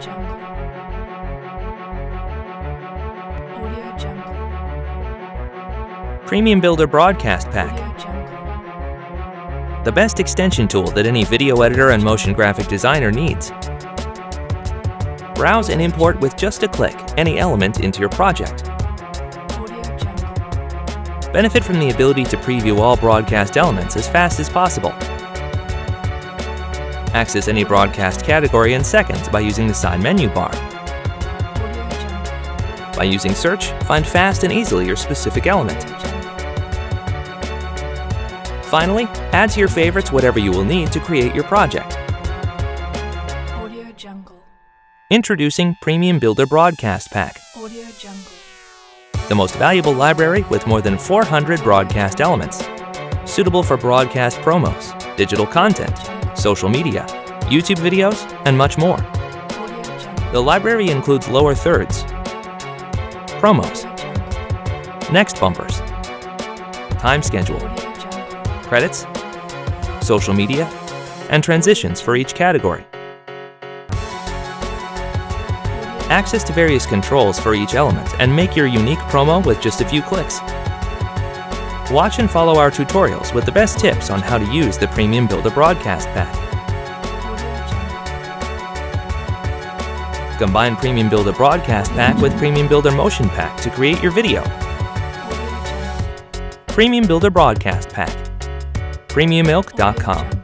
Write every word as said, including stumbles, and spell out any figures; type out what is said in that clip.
Jungle. Audio Jungle. Premium Builder Broadcast Pack. The best extension tool that any video editor and motion graphic designer needs. Browse and import with just a click any element into your project. Benefit from the ability to preview all broadcast elements as fast as possible. Access any broadcast category in seconds by using the side menu bar. By using search, find fast and easily your specific element. Finally, add to your favorites whatever you will need to create your project. Introducing PremiumBuilder Broadcast Pack. The most valuable library with more than four hundred broadcast elements, suitable for broadcast promos, digital content, social media, YouTube videos, and much more. The library includes lower thirds, promos, next bumpers, time schedule, credits, social media, and transitions for each category. Access to various controls for each element and make your unique promo with just a few clicks. Watch and follow our tutorials with the best tips on how to use the PremiumBuilder Broadcast Pack. Combine PremiumBuilder Broadcast Pack with PremiumBuilder Motion Pack to create your video. PremiumBuilder Broadcast Pack. Premiumilk dot com.